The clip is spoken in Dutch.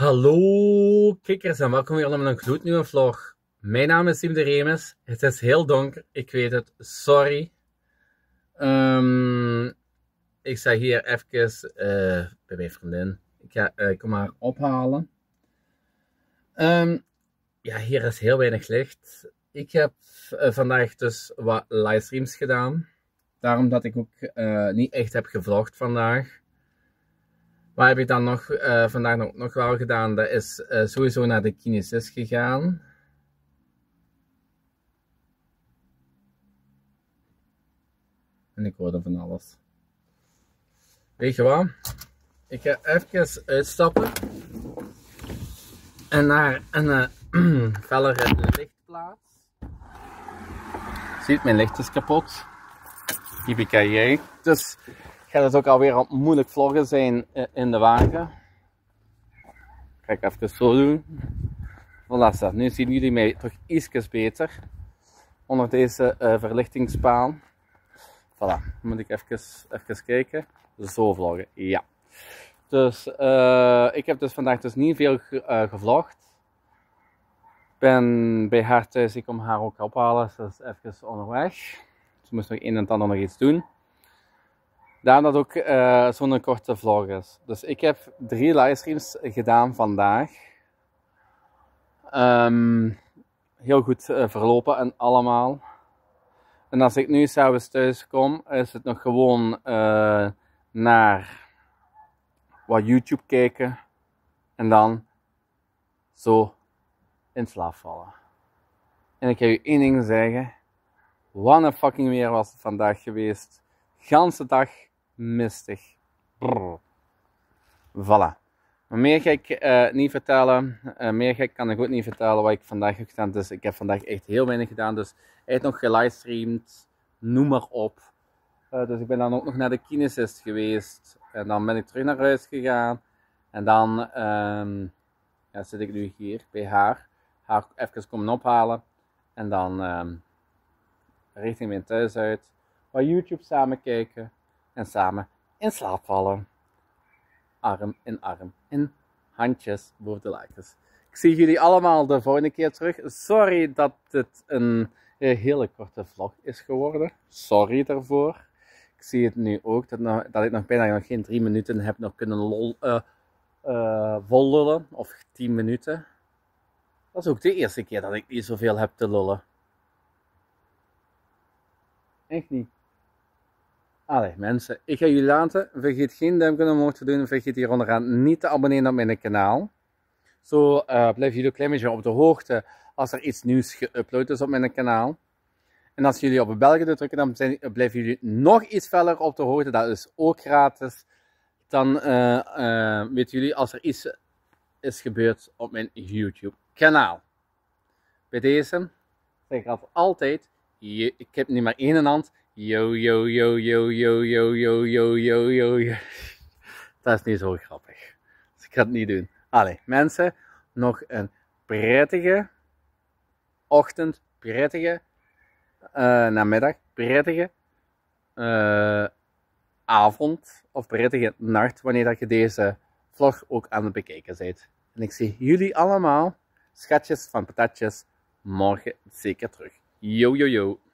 Hallo kijkers en welkom weer allemaal in een gloednieuwe vlog. Mijn naam is Siem de Remes. Het is heel donker, ik weet het, sorry. Ik sta hier even bij mijn vriendin. Ik kom haar ophalen. Ja, hier is heel weinig licht. Ik heb vandaag dus wat livestreams gedaan. Daarom dat ik ook niet echt heb gevlogd vandaag. Wat heb ik dan nog, vandaag nog wel gedaan? Dat is sowieso naar de kinesist gegaan. En ik hoorde van alles. Weet je wat? Ik ga even uitstappen. En naar een fellere lichtplaats. Ziet, mijn licht is kapot. Yippie-ki-yay. Dus... Gaat het ook alweer moeilijk vloggen zijn in de wagen. Ga ik even zo doen. Voilà, nu zien jullie mij toch ietsjes beter. Onder deze verlichtingspaal. Voilà, moet ik even kijken. Zo vloggen, ja. Dus ik heb dus vandaag dus niet veel gevlogd. Ik ben bij haar thuis, ik kom haar ook ophalen. Ze is even onderweg. Ze moest nog een en ander nog iets doen. Daarom dat ook zo'n korte vlog is. Dus ik heb 3 livestreams gedaan vandaag. Heel goed verlopen en allemaal. En als ik nu s'avonds thuis kom, is het nog gewoon naar wat YouTube kijken. En dan zo in slaap vallen. En ik ga u één ding zeggen. Wat een fucking weer was het vandaag geweest. Ganse dag. Mistig. Brrr. Voilà. Maar meer ga ik niet vertellen. Kan ik ook niet vertellen wat ik vandaag heb gedaan. Dus ik heb vandaag echt heel weinig gedaan. Dus hij heeft nog gelivestreamd. Noem maar op. Dus ik ben dan ook nog naar de kinesist geweest. En dan ben ik terug naar huis gegaan. En dan ja, zit ik nu hier bij haar. Haar even komen ophalen. En dan richting mijn thuis uit. Wat YouTube samen kijken. En samen in slaap vallen. Arm in handjes voor de lakens. Ik zie jullie allemaal de volgende keer terug. Sorry dat dit een hele korte vlog is geworden. Sorry daarvoor. Ik zie het nu ook dat ik nog bijna geen 3 minuten heb nog kunnen vol lullen. Of 10 minuten. Dat is ook de eerste keer dat ik niet zoveel heb te lullen. Echt niet. Allee mensen, ik ga jullie laten. Vergeet geen duimpje omhoog te doen. Vergeet hier onderaan niet te abonneren op mijn kanaal. Zo blijven jullie een klein beetje op de hoogte als er iets nieuws geüpload is op mijn kanaal. En als jullie op de belgen drukken, dan blijven jullie nog iets verder op de hoogte. Dat is ook gratis. Dan weten jullie als er iets is gebeurd op mijn YouTube kanaal. Bij deze zeg ik altijd, ik heb nu maar 1 in hand. Yo, yo, yo, yo, yo, yo, yo, yo, yo, yo, yo. Dat is niet zo grappig. Dus ik ga het niet doen. Allee, mensen. Nog een prettige ochtend. Prettige namiddag. Prettige avond. Of prettige nacht. Wanneer dat je deze vlog ook aan het bekijken bent. En ik zie jullie allemaal, schatjes van patatjes, morgen zeker terug. Yo, yo, yo.